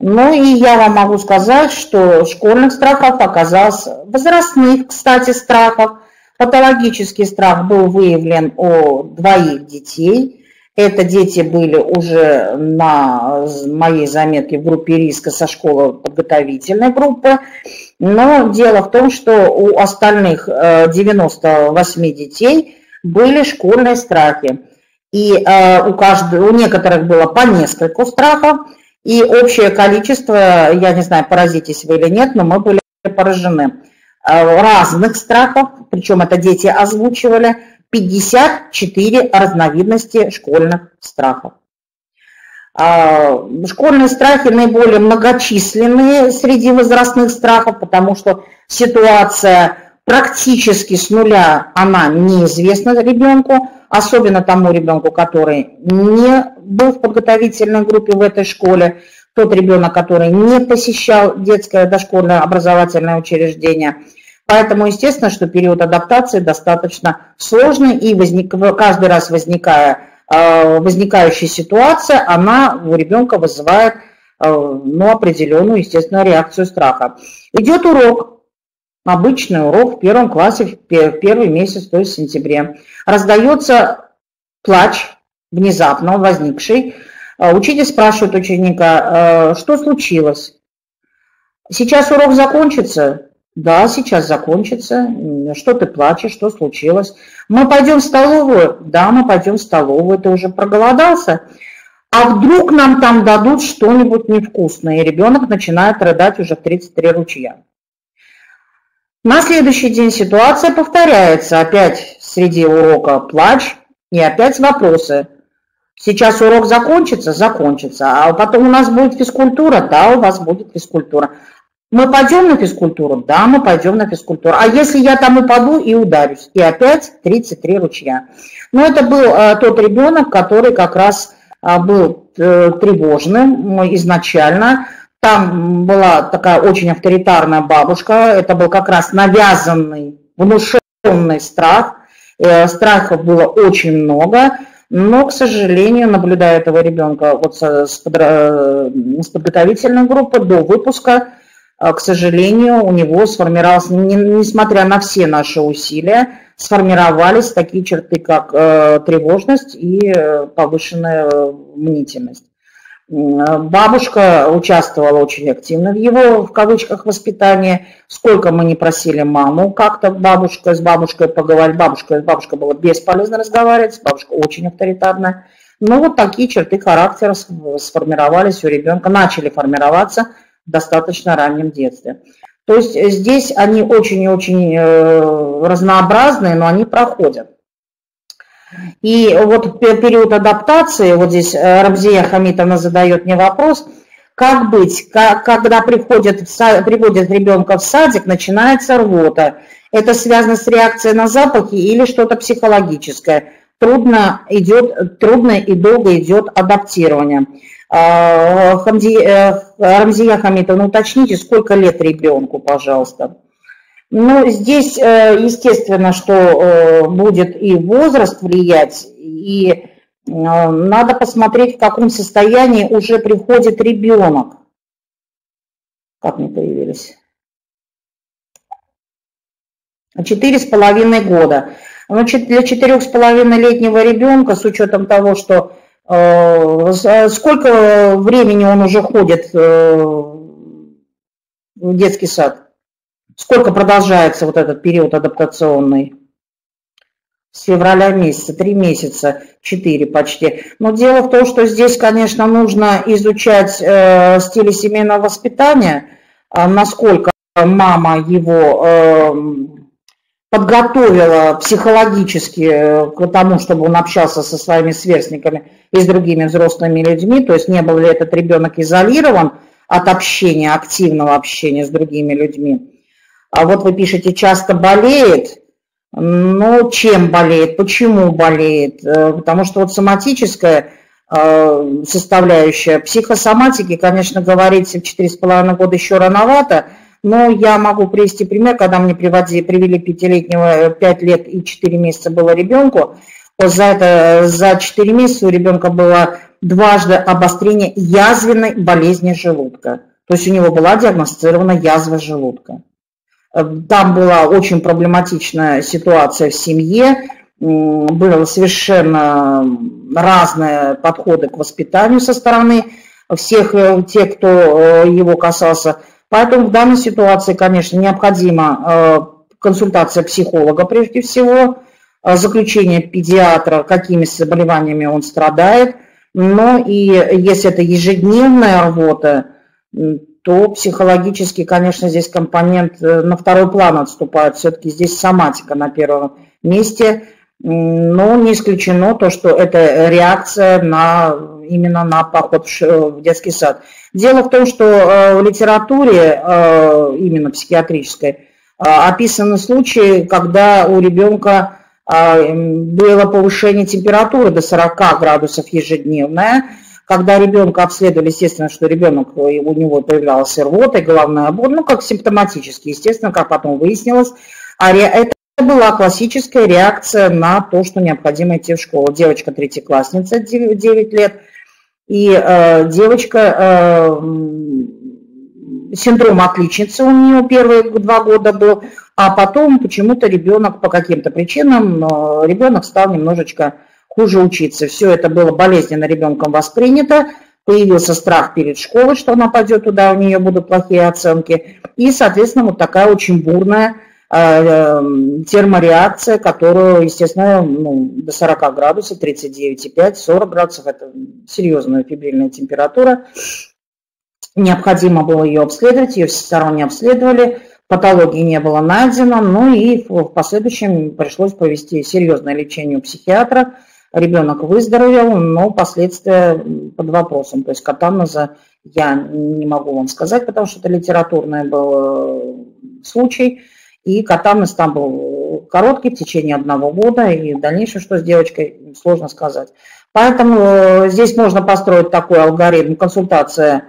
Ну и я вам могу сказать, что школьных страхов оказалось, возрастных, кстати, страхов. Патологический страх был выявлен у двоих детей. Это дети были уже на моей заметке в группе риска со школы подготовительной группы. Но дело в том, что у остальных девяноста восьми детей были школьные страхи. И у, каждого, у некоторых было по нескольку страхов. И общее количество, я не знаю, поразитесь вы или нет, но мы были поражены. Разных страхов, причем это дети озвучивали, пятьдесят четыре разновидности школьных страхов. Школьные страхи наиболее многочисленные среди возрастных страхов, потому что ситуация практически с нуля, она неизвестна ребенку, особенно тому ребенку, который не был в подготовительной группе в этой школе, тот ребенок, который не посещал детское дошкольное образовательное учреждение. Поэтому, естественно, что период адаптации достаточно сложный, и возник, каждый раз возникая, возникающая ситуация, она у ребенка вызывает ну, определенную, естественно, реакцию страха. Идет урок, обычный урок в первом классе, в первый месяц, то есть в сентябре. Раздается плач, внезапно возникший. Учитель спрашивает ученика, что случилось? Сейчас урок закончится? Да, сейчас закончится. Что ты плачешь? Что случилось? Мы пойдем в столовую? Да, мы пойдем в столовую. Ты уже проголодался? А вдруг нам там дадут что-нибудь невкусное? И ребенок начинает рыдать уже в тридцать три ручья. На следующий день ситуация повторяется. Опять среди урока плач и опять вопросы. Сейчас урок закончится? Закончится. А потом у нас будет физкультура? Да, у вас будет физкультура. Мы пойдем на физкультуру? Да, мы пойдем на физкультуру. А если я там упаду и ударюсь? И опять тридцать три ручья. Но это был э, тот ребенок, который как раз э, был э, тревожным изначально. Там была такая очень авторитарная бабушка. Это был как раз навязанный, внушенный страх. Э, страхов было очень много. Но, к сожалению, наблюдая этого ребенка вот со, с, подра... с подготовительной группы до выпуска, к сожалению, у него сформировалось, не, несмотря на все наши усилия, сформировались такие черты, как э, тревожность и э, повышенная э, мнительность. Э, бабушка участвовала очень активно в его, в кавычках, воспитании. Сколько мы не просили маму как-то бабушка с бабушкой поговорить. Бабушка с бабушкой было бесполезно разговаривать, бабушка очень авторитарная. Но вот такие черты характера сформировались у ребенка, начали формироваться в достаточно раннем детстве. То есть здесь они очень и очень разнообразные, но они проходят. И вот период адаптации, вот здесь Рамзия Хамитовна задает мне вопрос, как быть, как, когда приходят, приводят ребенка в садик, начинается рвота. Это связано с реакцией на запахи или что-то психологическое. Трудно идет, трудно и долго идет адаптирование. Рамзия Хамитовна, уточните, сколько лет ребенку, пожалуйста. Ну, здесь, естественно, что будет и возраст влиять, и надо посмотреть, в каком состоянии уже приходит ребенок. Как мы появились? Четыре с половиной года. Значит, для четырех с половиной летнего ребенка, с учетом того, что сколько времени он уже ходит в детский сад? Сколько продолжается вот этот период адаптационный? С февраля месяца, три месяца, четыре почти. Но дело в том, что здесь, конечно, нужно изучать стили семейного воспитания, насколько мама его подготовила психологически к тому, чтобы он общался со своими сверстниками и с другими взрослыми людьми, то есть не был ли этот ребенок изолирован от общения, активного общения с другими людьми. А вот вы пишете, часто болеет, ну чем болеет, почему болеет, потому что вот соматическая составляющая психосоматики, конечно, говорить в четыре с половиной года еще рановато. Но я могу привести пример, когда мне приводили, привели пятилетнего, пять лет и четыре месяца было ребенку, за, это, за четыре месяца у ребенка было дважды обострение язвенной болезни желудка. То есть у него была диагностирована язва желудка. Там была очень проблематичная ситуация в семье, были совершенно разные подходы к воспитанию со стороны всех тех, кто его касался. Поэтому в данной ситуации, конечно, необходима консультация психолога прежде всего, заключение педиатра, какими заболеваниями он страдает. Но и если это ежедневная рвота, то психологически, конечно, здесь компонент на второй план отступает. Все-таки здесь соматика на первом месте, но не исключено то, что это реакция на, именно на поход в детский сад. Дело в том, что в литературе, именно психиатрической, описаны случаи, когда у ребенка было повышение температуры до сорока градусов ежедневное. Когда ребенка обследовали, естественно, что ребенок, у него появлялась рвота, головная боль, ну, как симптоматически, естественно, как потом выяснилось. А это была классическая реакция на то, что необходимо идти в школу. Девочка третьеклассница, девять лет, и э, девочка, э, синдром отличницы у нее первые два года был, а потом почему-то ребенок по каким-то причинам, э, ребенок стал немножечко... хуже учиться. Все это было болезненно ребенком воспринято, появился страх перед школой, что она пойдет туда, у нее будут плохие оценки, и, соответственно, вот такая очень бурная термореакция, которую, естественно, ну, до сорока градусов, тридцать девять и пять, сорок градусов, это серьезная фебрильная температура, необходимо было ее обследовать, ее всесторонне обследовали, патологии не было найдено, ну и в последующем пришлось провести серьезное лечение у психиатра. Ребенок выздоровел, но последствия под вопросом. То есть катаноза я не могу вам сказать, потому что это литературный был случай. И катаноз там был короткий, в течение одного года. И в дальнейшем, что с девочкой, сложно сказать. Поэтому здесь можно построить такой алгоритм, консультация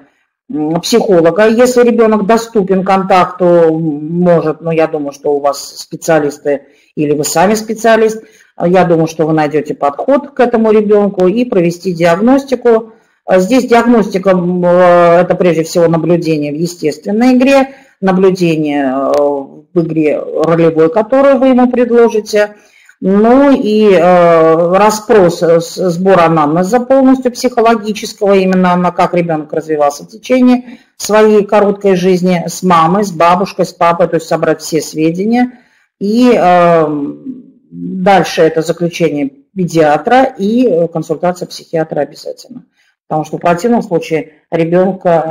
психолога. Если ребенок доступен контакту, может, но я думаю, что у вас специалисты или вы сами специалист, я думаю, что вы найдете подход к этому ребенку и провести диагностику. Здесь диагностика – это прежде всего наблюдение в естественной игре, наблюдение в игре ролевой, которую вы ему предложите, ну и расспрос, сбор анамнеза полностью психологического, именно на как ребенок развивался в течение своей короткой жизни с мамой, с бабушкой, с папой, то есть собрать все сведения и... Дальше это заключение педиатра и консультация психиатра обязательно. Потому что в противном случае ребенка,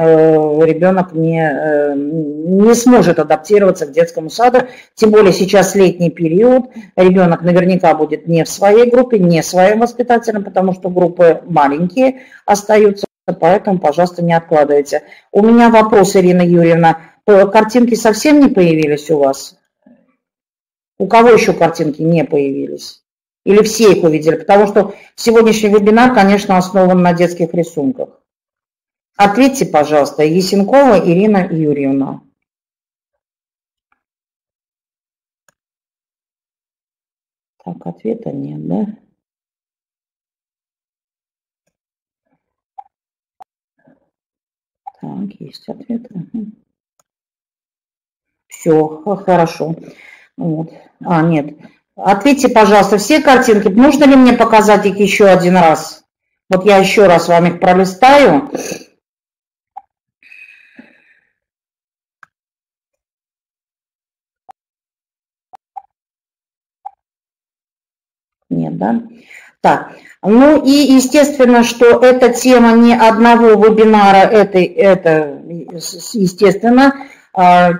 ребенок не, не сможет адаптироваться к детскому саду. Тем более сейчас летний период. Ребенок наверняка будет не в своей группе, не своим воспитателем, потому что группы маленькие остаются. Поэтому, пожалуйста, не откладывайте. У меня вопрос, Ирина Юрьевна. Картинки совсем не появились у вас? У кого еще картинки не появились? Или все их увидели? Потому что сегодняшний вебинар, конечно, основан на детских рисунках. Ответьте, пожалуйста, Есенкова Ирина Юрьевна. Так, ответа нет, да? Так, есть ответ. Угу. Все, хорошо. Вот. А, нет. Ответьте, пожалуйста, все картинки. Нужно ли мне показать их еще один раз? Вот я еще раз вам их пролистаю. Нет, да? Так. Ну и естественно, что эта тема не одного вебинара, это, это естественно.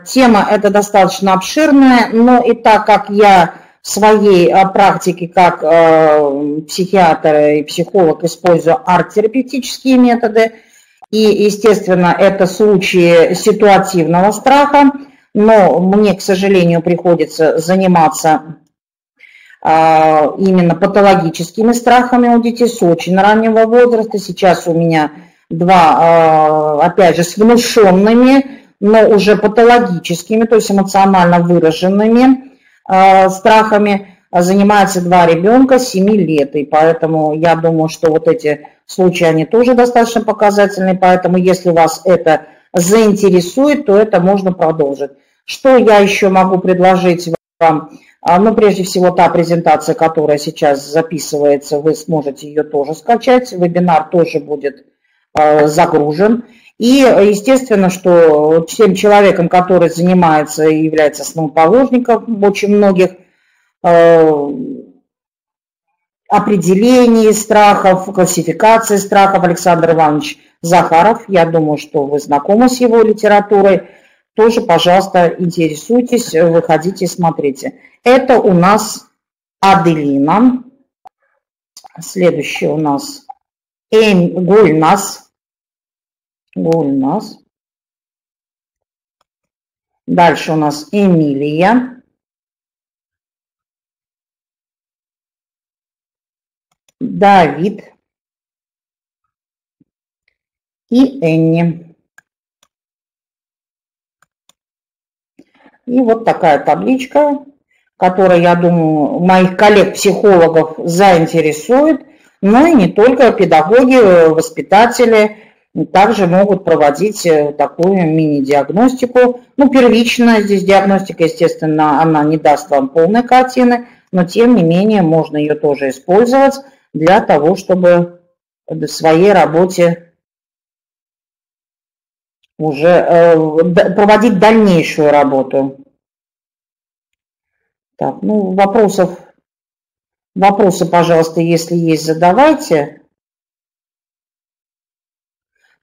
Тема эта достаточно обширная, но и так как я в своей практике как психиатр и психолог использую арт-терапевтические методы, и, естественно, это случаи ситуативного страха, но мне, к сожалению, приходится заниматься именно патологическими страхами у детей с очень раннего возраста. Сейчас у меня два, опять же, с внушенными, но уже патологическими, то есть эмоционально выраженными э, страхами. занимается два ребенка семи лет, и поэтому я думаю, что вот эти случаи, они тоже достаточно показательны, поэтому если вас это заинтересует, то это можно продолжить. Что я еще могу предложить вам? Ну, прежде всего, та презентация, которая сейчас записывается, вы сможете ее тоже скачать, вебинар тоже будет загружен. И, естественно, что тем человеком, который занимается и является основоположником очень многих определений страхов, классификации страхов, Александр Иванович Захаров, я думаю, что вы знакомы с его литературой, тоже, пожалуйста, интересуйтесь, выходите и смотрите. Это у нас Аделина, следующая у нас Эм Гульнас. Гульнас. Дальше у нас Эмилия. Давид. И Энни. И вот такая табличка, которая, я думаю, моих коллег-психологов заинтересует, но и не только педагоги, воспитатели также могут проводить такую мини-диагностику. Ну, первичная здесь диагностика, естественно, она не даст вам полной картины, но тем не менее можно ее тоже использовать для того, чтобы в своей работе уже проводить дальнейшую работу. Так, ну, вопросов, вопросы, пожалуйста, если есть, задавайте.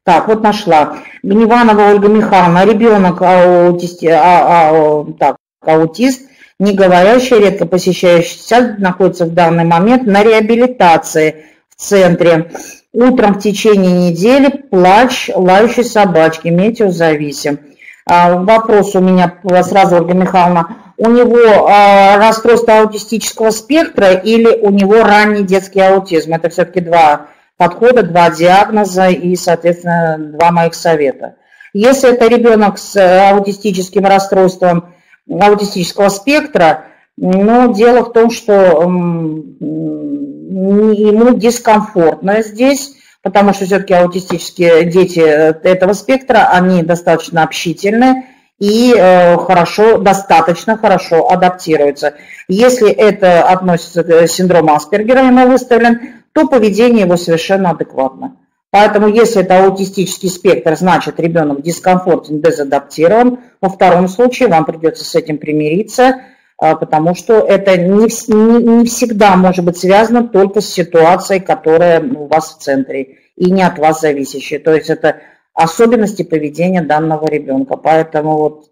Так, вот нашла. Гневанова Ольга Михайловна, ребенок аутист, а, а, так, аутист, не говорящий, редко посещающийся, находится в данный момент на реабилитации в центре. Утром в течение недели плач лающей собачки, метеозависим. А, вопрос у меня сразу, Ольга Михайловна. У него а, расстройство аутистического спектра или у него ранний детский аутизм? Это все-таки два подхода, два диагноза и, соответственно, два моих совета. Если это ребенок с аутистическим расстройством аутистического спектра, но дело в том, что ему дискомфортно здесь, потому что все-таки аутистические дети этого спектра, они достаточно общительны и хорошо, достаточно хорошо адаптируются. Если это относится к синдрому Аспергера, ему выставлен, то поведение его совершенно адекватно. Поэтому, если это аутистический спектр, значит, ребенок дискомфортен, дезадаптирован. Во втором случае вам придется с этим примириться, потому что это не, не, не всегда может быть связано только с ситуацией, которая у вас в центре, и не от вас зависящая. То есть это особенности поведения данного ребенка. Поэтому вот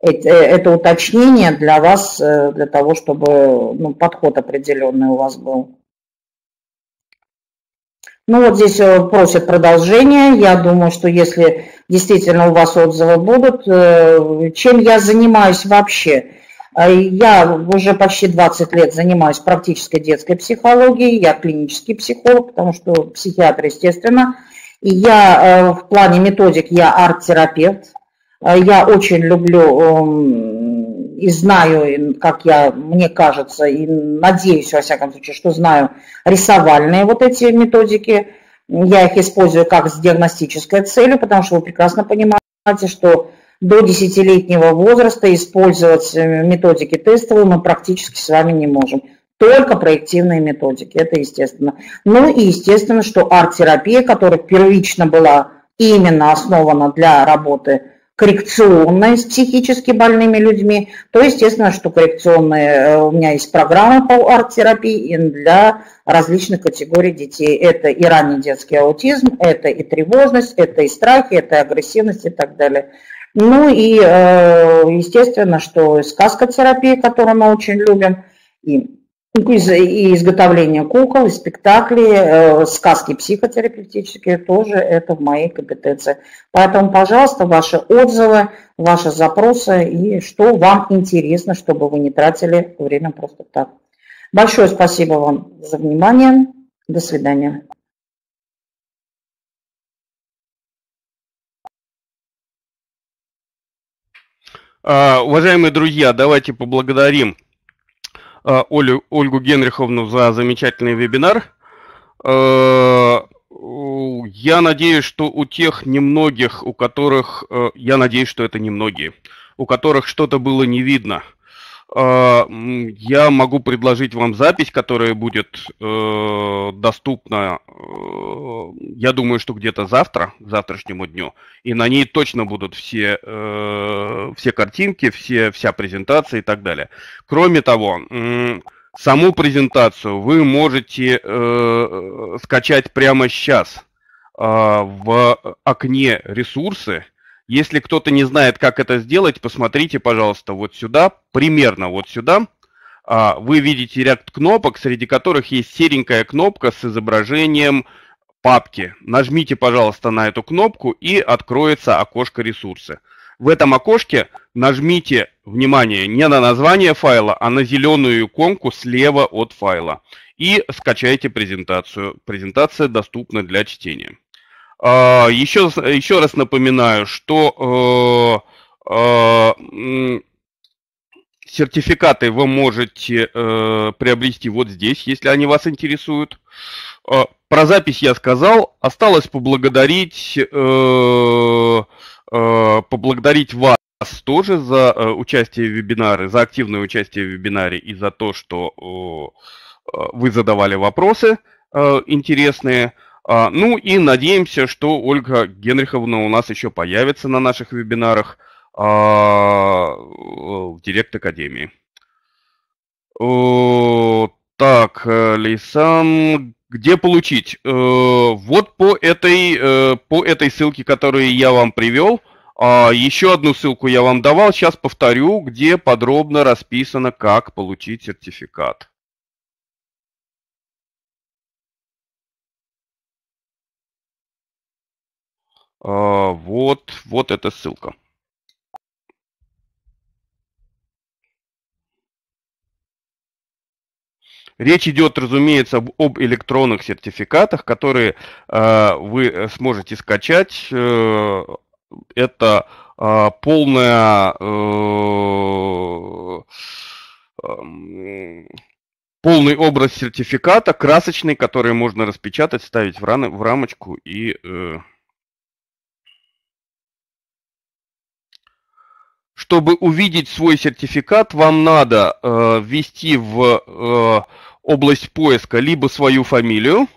это, это уточнение для вас, для того, чтобы, ну, подход определенный у вас был. Ну вот здесь просят продолжение. Я думаю, что если действительно у вас отзывы будут, чем я занимаюсь вообще? Я уже почти двадцать лет занимаюсь практической детской психологией, я клинический психолог, потому что психиатр, естественно. И я в плане методик, я арт-терапевт. Я очень люблю и знаю, как я, мне кажется, и надеюсь, во всяком случае, что знаю рисовальные вот эти методики. Я их использую как с диагностической целью, потому что вы прекрасно понимаете, что до десятилетнего возраста использовать методики тестовые мы практически с вами не можем. Только проективные методики, это естественно. Ну и естественно, что арт-терапия, которая первично была именно основана для работы коррекционной с психически больными людьми, то естественно, что коррекционные, у меня есть программа по арт-терапии для различных категорий детей. Это и ранний детский аутизм, это и тревожность, это и страхи, это и агрессивность и так далее. Ну и естественно, что сказкотерапия, которую мы очень любим, и И изготовление кукол, и спектакли, сказки психотерапевтические, тоже это в моей компетенции. Поэтому, пожалуйста, ваши отзывы, ваши запросы и что вам интересно, чтобы вы не тратили время просто так. Большое спасибо вам за внимание. До свидания. Уважаемые друзья, давайте поблагодарим Олю, Ольгу Генриховну за замечательный вебинар. Я надеюсь, что у тех немногих, у которых, я надеюсь, что это немногие, у которых что-то было не видно, я могу предложить вам запись, которая будет доступна, я думаю, что где-то завтра, к завтрашнему дню, и на ней точно будут все, все картинки, все, вся презентация и так далее. Кроме того, саму презентацию вы можете э, скачать прямо сейчас э, в окне «Ресурсы». Если кто-то не знает, как это сделать, посмотрите, пожалуйста, вот сюда, примерно вот сюда. Э, вы видите ряд кнопок, среди которых есть серенькая кнопка с изображением папки. Нажмите, пожалуйста, на эту кнопку, и откроется окошко «Ресурсы». В этом окошке нажмите, внимание, не на название файла, а на зеленую иконку слева от файла. И скачайте презентацию. Презентация доступна для чтения. Еще, еще раз напоминаю, что сертификаты вы можете приобрести вот здесь, если они вас интересуют. Про запись я сказал. Осталось поблагодарить... поблагодарить вас тоже за участие в вебинаре, за активное участие в вебинаре и за то, что вы задавали вопросы интересные. Ну и надеемся, что Ольга Генриховна у нас еще появится на наших вебинарах в Директ Академии. Так, Лейсан... Где получить? Вот по этой, по этой ссылке, которую я вам привел. Еще одну ссылку я вам давал, сейчас повторю, где подробно расписано, как получить сертификат. Вот, вот эта ссылка. Речь идет, разумеется, об, об электронных сертификатах, которые э, вы сможете скачать. Э, это э, полная, э, э, полный образ сертификата, красочный, который можно распечатать, ставить в, рам- в рамочку и... Э, Чтобы увидеть свой сертификат, вам надо э, ввести в э, область поиска либо свою фамилию,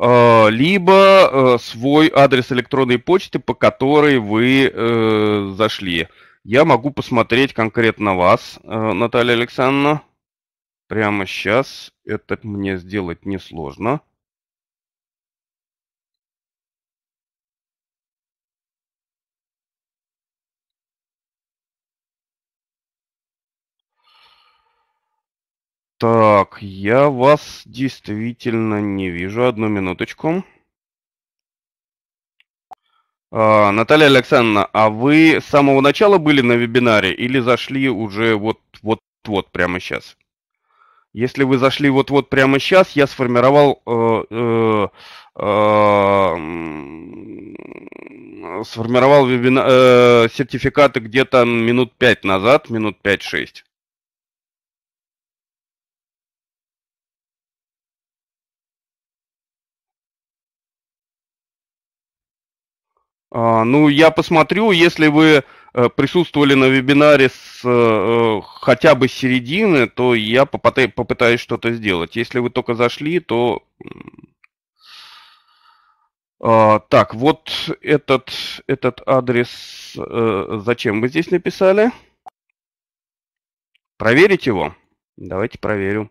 э, либо э, свой адрес электронной почты, по которой вы э, зашли. Я могу посмотреть конкретно вас, э, Наталья Александровна. Прямо сейчас. Это мне сделать несложно. Так, я вас действительно не вижу. Одну минуточку. А, Наталья Александровна, а вы с самого начала были на вебинаре или зашли уже вот-вот-вот прямо сейчас? Если вы зашли вот-вот прямо сейчас, я сформировал, э, э, э, сформировал вебина, э, сертификаты где-то минут пять назад, минут пять-шесть. Ну, я посмотрю, если вы присутствовали на вебинаре с хотя бы середины, то я попытаюсь что-то сделать. Если вы только зашли, то... Так, вот этот, этот адрес, зачем вы здесь написали? Проверить его? Давайте проверю.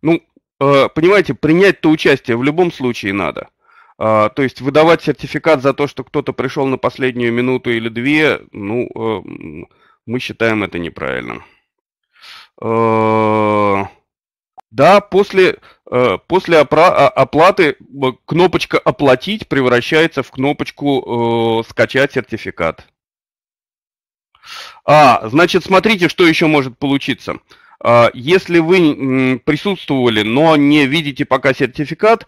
Ну... Понимаете, принять-то участие в любом случае надо. То есть выдавать сертификат за то, что кто-то пришел на последнюю минуту или две, ну, мы считаем это неправильным. Да, после, после оплаты кнопочка «Оплатить» превращается в кнопочку «Скачать сертификат». А, значит, смотрите, что еще может получиться. Если вы присутствовали, но не видите пока сертификат,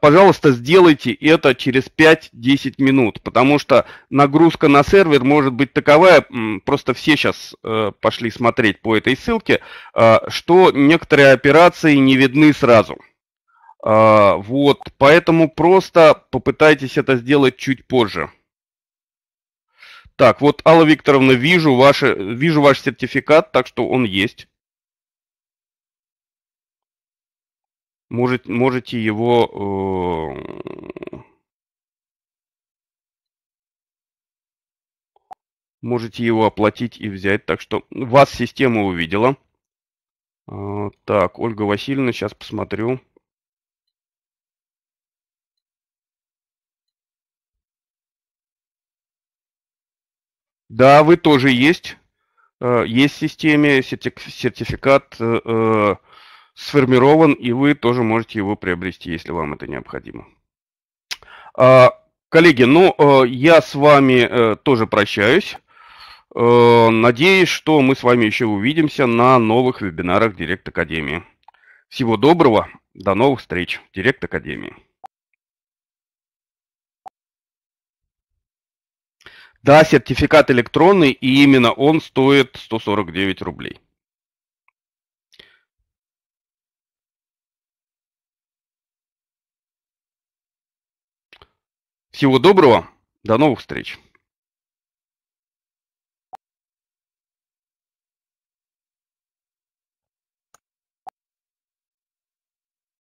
пожалуйста, сделайте это через пять-десять минут, потому что нагрузка на сервер может быть таковая, просто все сейчас пошли смотреть по этой ссылке, что некоторые операции не видны сразу. Вот, поэтому просто попытайтесь это сделать чуть позже. Так, вот, Алла Викторовна, вижу, ваши, вижу ваш сертификат, так что он есть. Может, можете его... Э, можете его оплатить и взять. Так что вас система увидела. Э, так, Ольга Васильевна, сейчас посмотрю. Да, вы тоже есть. Э, есть в системе сертификат... Э, сформирован, и вы тоже можете его приобрести, если вам это необходимо. Коллеги, ну, я с вами тоже прощаюсь. Надеюсь, что мы с вами еще увидимся на новых вебинарах Директ Академии. Всего доброго, до новых встреч в Директ Академии. Да, сертификат электронный, и именно он стоит сто сорок девять рублей. Всего доброго, до новых встреч!